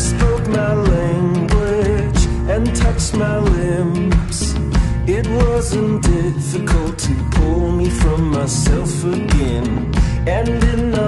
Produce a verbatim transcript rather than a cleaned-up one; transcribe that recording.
spoke my language and touched my limbs. It wasn't difficult to pull me from myself again, and in